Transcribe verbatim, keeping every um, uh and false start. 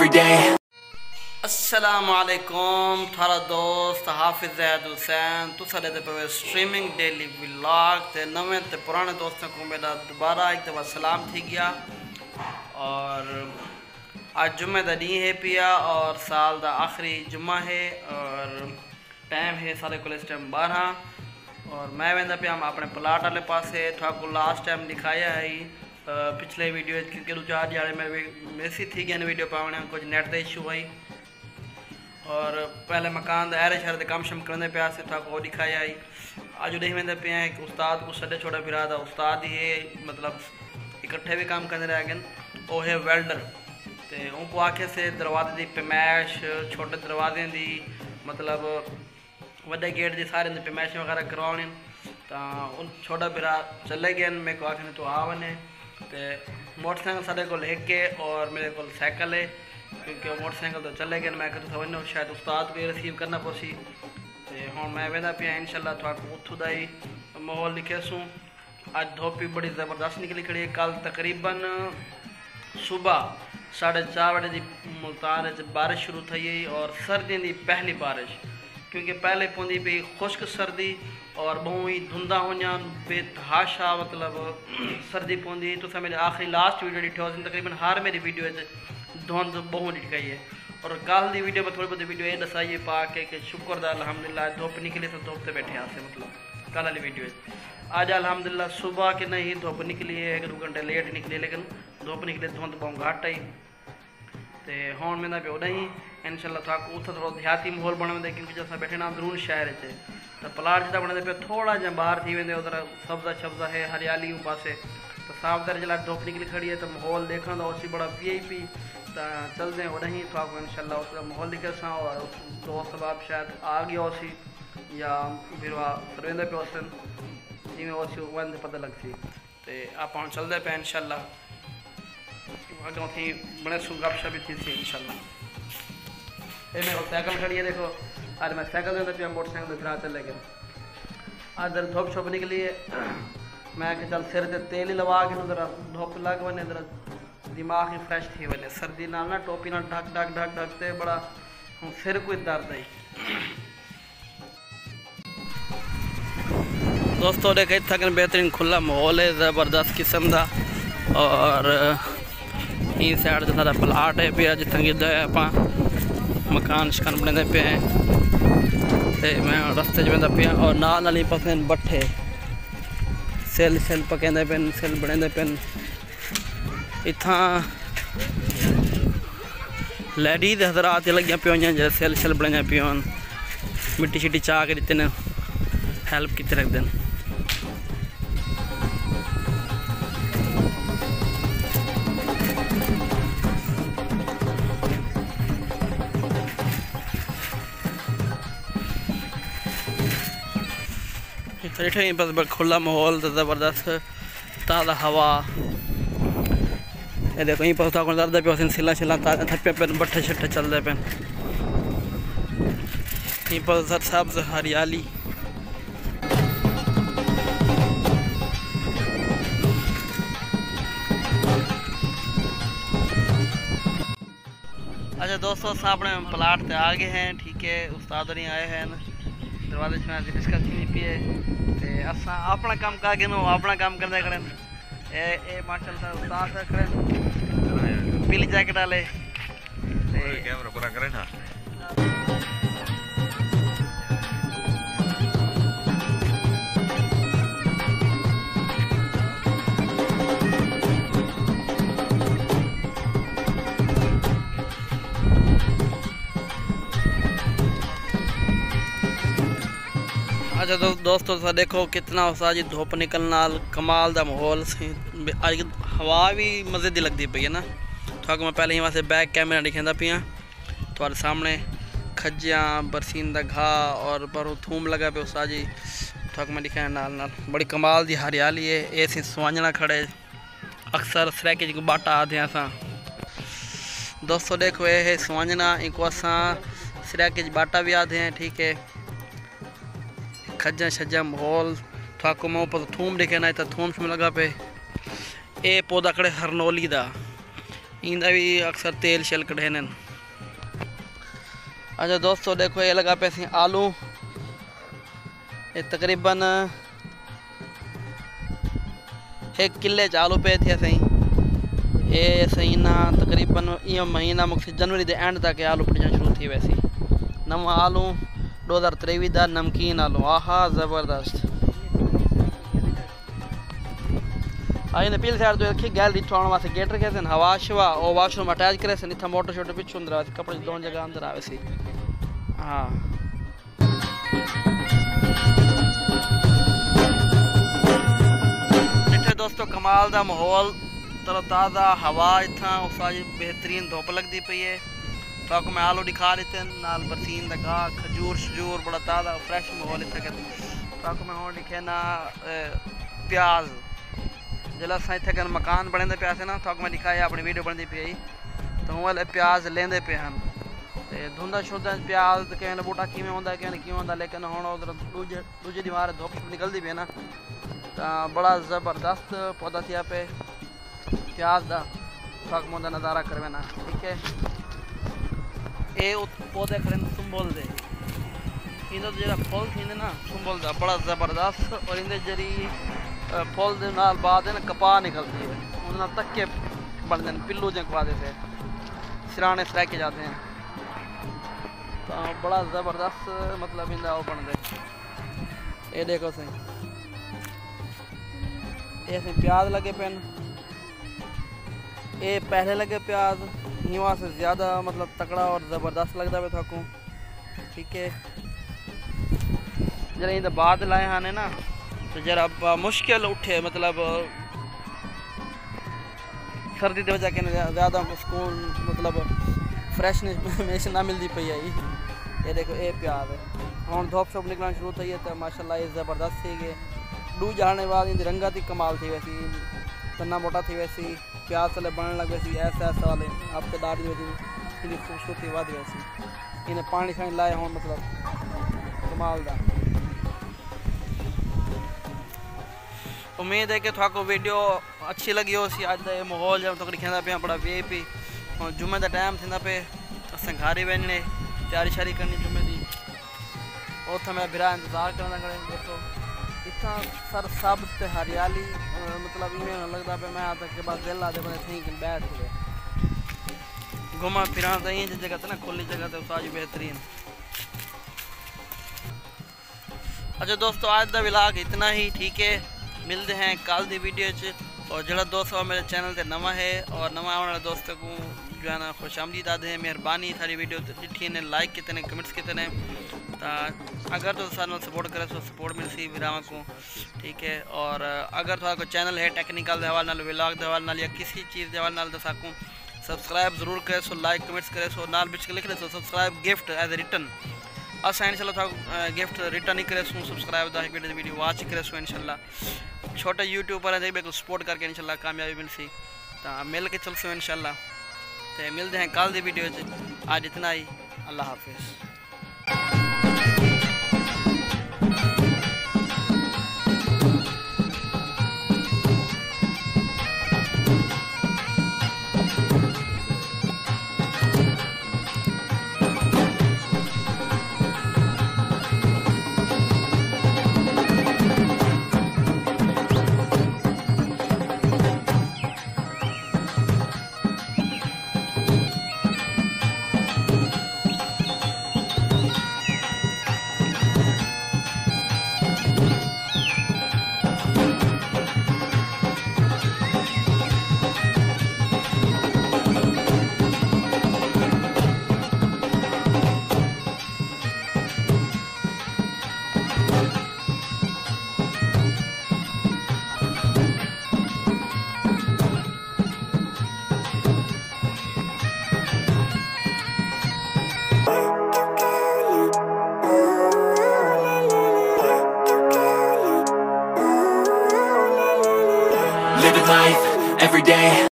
every day. Assalamualaikum, थारा दोस्त हाफिज़ ज़ैद हुसैन तुसा लेते पे स्ट्रीमिंग डेली व्लॉग ते नवें ते पुराने दोस्तों को मेरा दोबारा एक दफ़ा सलाम थी गया। और आज जुम्मे दा दी है पिया और साल दा आखिरी जुम्मा है और टाइम है सारे को इस टाइम बारह और मैं वेंदा पे हम अपने प्लाट वाले पास है थोड़ा लास्ट टाइम दिखाया है पिछले वीडियो क्योंकि दो चार जाने मेरे मिस ही थी गया वीडियो पाने कुछ नेट का इशू आई और पहले मकान ऐरे शहर कम शम करने पे आसे था वो दिखाया आई आज नहीं वेंदे पे हैं कि उस्ताद को सदे छोड़ा फिरा था उस्ताद ही मतलब इकट्ठे भी काम करने रह गए वो है वेल्डर तो उनको आखे से दरवाजे की पैमैश छोटे दरवाजे की मतलब वे गेट की सारे पैमैश वगैरह करवाने तो उन छोटा फिरा चले गए मेरे को आखने तो आने तो मोटरसाइकिल साढ़े को लेके और मेरे को साइकिल है क्योंकि मोटरसाइकिल तो चले गए मैं कहता वह शायद उस्ताद भी रिसीव करना पौसी तो हूँ मैं वह पे इंशाल्लाह थोड़ा उतों का ही माहौल दिखेसूँ। आज धुप भी बड़ी ज़बरदस्त निकली खड़ी है। कल तकरीबन सुबह साढ़े चार बजे की मुल्तान बारिश शुरू थी और सर्दियों की पहली बारिश क्योंकि पहले पौंदी पी खुश्क सर्दी और बहुत ही धुंधा हुई बेतहाशा मतलब सर्दी पौंदी तो मेरी आखिरी लास्ट वीडियो दिखो तकरीबन हर मेरी वीडियो धुंध बहुत दिखाई है और कल की वीडियो में थोड़ी बहुत वीडियो ये दसाइए पा के कि शुक्र अलहमदिल्ला धुप निकली तो धुप से बैठे आसे मतलब कल वाली वीडियो आज अलहमदिल्ला सुबह के नहीं धुप निकली है एक दो घंटे लेट निकली लेकिन धुप निकली धुंध बहुत घट आई तो हूँ मैं प्यो नहीं इंशाल्लाह था उतना थोड़ा देहाती माहौल बनते क्योंकि जैसा बैठे ना अंदरून शहर से तो प्लाट जहाँ बनते पे थोड़ा जहाँ बाहर थी वे उधर सब्जा शब्जा है हरियाली पासे तो साफ दर जला धुप निकली खड़ी है तो माहौल देखा तो उसी बड़ा पी आई पी तो चलते हो नहीं तो आपको इंशाल्लाह उसका माहौल दिखे सा और दोस्त बाप शायद आ गया उसी या फिर सरवेंद्र पे उस जिमें उसी वन पता लगती तो आप हम चलते पे इंशाल्लाह अगर थी बड़े गपशप भी थी थी इंशाल्लाह ये मेरे को साइकिल खड़ी है देखो आज मैं साइकिल देता पे मोटरसाइकिल फिर चले गए आज धुप छुप निकली है मैं कि चल सिर से तेल ही लवा के जरा धुप लग वे जरा दिमाग ही फ्रेश थी वे सर्दी नाल ना टोपी नाल ढक ढक ढक ढकते बड़ा हम सिर कोई दर्द आई दोस्तों देखे इतने बेहतरीन खुला माहौल है ज़बरदस्त किस्म का और इन साइड से सारा प्लाट है पे जितने कि आप मकान शकान बनाते पे हैं तो मैं रस्ते बहता पे और नाल नाल ही पके भट्ठे सेल सेल पकेंदे पे सेल बने पे इतना लेडीज हजरात लगिया पे सेल शल बने पे मिट्टी शिट्टी चा के दिते हैं हेल्प किते रखते हैं बस खुला माहौल ज़बरदस्त ताज़ा हवा ये देखो यहीं पर दर्द पे सिला छिला ताजा थप्पे पे बट्ठे शट्ठे चलते पे यहीं पर सर सब्ज हरियाली अच्छा दोस्तों अपने प्लाट से आ गए हैं ठीक है उस्ताद नहीं आए हैं दरवाजे से डिस्कस नहीं पिए असा अपना काम करके अपना काम करते करें ए ए माशाल्लाह उस्ताद करें पीली जैकेट वाले कैमरा पूरा करें ना अच्छा तो दोस्तों सा देखो कितना उस्ताद जी धुप निकलना कमाल का माहौल से अज हवा भी मज़े की लगती पई है ना तो मैं पहले ही वैसे बैक कैमरा दिखेंदा पिया थोड़े सामने खज्जा बरसीन का घाह और पर थूम लगा पे उस्ताद जी तो मैं दिखा नाल नाल बड़ी कमाल की हरियाली है ये अस सुवांजना खड़े अक्सर सरैके बाटा आते हैं अस दोस्तों देखो ये है सुवांजना इनको अस सरैके बाटा भी आते हैं ठीक है खज्जा शज्जा माहौल थोड़ा मैं ऊपर थूम दिखे ना इतना थूम शूम लगा पे ये पौधा खड़े हरनोली का इंदा भी अक्सर तेल शल कढ़ेन। अच्छा दोस्तों देखो ये लगा पे अस आलू, ये तकरीबन एक किले च आलू पे थे असें। ये सही ना तकरीबन यो महीना मुख्य जनवरी के एंड तक आलू पिटन शुरू थी वैसी। नव आलू दो हज़ार तेवीस का नमकीन आलू, आहा ज़बरदस्त। आइए पील साइड तो रखी गैल दी छोड़ने वास्ते गेट रखे थे, हवा शवा और वाशरूम अटैच करे थे, इतना मोटर शोटर पिछू अंदर आवे, कपड़े दोनों जगह अंदर आवे सी। हाँ इतने दोस्तों कमाल का माहौल, तरो ताज़ा हवा, इतना उसाजी बेहतरीन धुप लगती पई है। तो मैं आलू दिखा देते नाल बरसीन का घा खजूर शजूर, बड़ा ताज़ा फ्रैश माहौल इतना कहते हैं। तो मैं हूँ दिखे ना प्याज, जल्द अस इतने कन मकान बने पे ना, तो मैं दिखाया अपनी वीडियो बनती पी, तो हूँ वाले प्याज लेंदे पे हैं धुंदा शुद्ध प्याज, कहने बूटा किमें होंगे कहने कि होंगे, लेकिन हूँ उधर दूजे दूजे दीवार धुप निकलती पे ना, तो बड़ा जबरदस्त पौधा थी पे प्याज का। तो मैं उनका नज़ारा करवाना ठीक है। ये पौधे खड़े सुंबल दे, इनका जो फुल थे ना सुंबल का बड़ा जबरदस्त, और इन जी फुल बाद कपाह निकलती है, उन्हें तक्के बनते हैं, पिल्लू जो कपा देते सिराने सराके जाते हैं, तो बड़ा ज़बरदस्त मतलब इनका वो बनते। ये देखो सही ये प्याज लगे पेन, ये पहले लगे प्याज न्यूआ से ज़्यादा मतलब तकड़ा और ज़बरदस्त लगता है थकू ठीक है। जरा इन बाद लाए हैं ना, तो जरा मुश्किल उठे मतलब सर्दी की वजह कहने ज़्यादा सुकून मतलब फ्रैशनेस ना मिलती पई है। ये देखो ये प्याज है हम धूप शोप निकलना शुरू थी है, तो माशाल्लाह ये ज़बरदस्त थी गए डू जाने बाद इन रंगा थी कमाल थी वैसी, तना मोटा थी वैसी, प्याज तले बनने लग वैसी, ऐसा ऐसा वाले आपके दार वैसी इनकी खूबसूरती वाद वैसी, इन्हें पानी शानी लाए हों मतलब कमाल दा। उम्मीद है कि थोड़ा वीडियो अच्छी लगी हो सी, अज का यह माहौल जब तक दिखा पे बड़ा वी आई पी, और जुम्मे का टाइम थी पे असं घर ही वहने तैयारी श्यारी करनी जुम्मे की, उतना मैं बिरा इंतजार करना खड़े देखो इतना सर सब ते हरियाली मतलब इवें लगता पे मैं के बाद दिल आते बने थी बैठ गए घुमा फिर तो ये जगह ना खुली जगह तो सारी बेहतरीन। अच्छा दोस्तों आज का व्लॉग इतना ही ठीक है, मिलते हैं कल की वीडियो च, और जोड़ा दोस्त मेरे चैनल पर नवा है और नवा आने वाला दोस्तों को जो है ना खुश आमदीद आते हैं, मेहरबानी सारी वीडियो दिखी ने लाइक किते ने कमेंट्स किते ने, अगर तो सारे सपोर्ट करे तो सपोर्ट मिलसी विराव को ठीक है। और अगर थोड़ा कोई चैनल है टेक्निकल के हवाले नाल व्लॉग के हवाले नाल या किसी चीज़ के हवाले नाल, तो साकू सब्सक्राइब जरूर करे सो, लाइक कमेंट्स करे सो, नाल बिच लिख दो subscribe gift as a return, अस इंशाल्लाह गिफ्ट रिटर्न ही करे सो, सब्सक्राइब दा वीडियो वाच करे सो, इंशाल्लाह छोटे यूट्यूबर है बिल्कुल सपोर्ट करके इंशाल्लाह कामयाबी मिलसी, तो मिल के चलसो इंशाल्लाह। तो मिलते हैं कल की वीडियो च, आज इतना ही, अल्लाह हाफिज़। Life every day.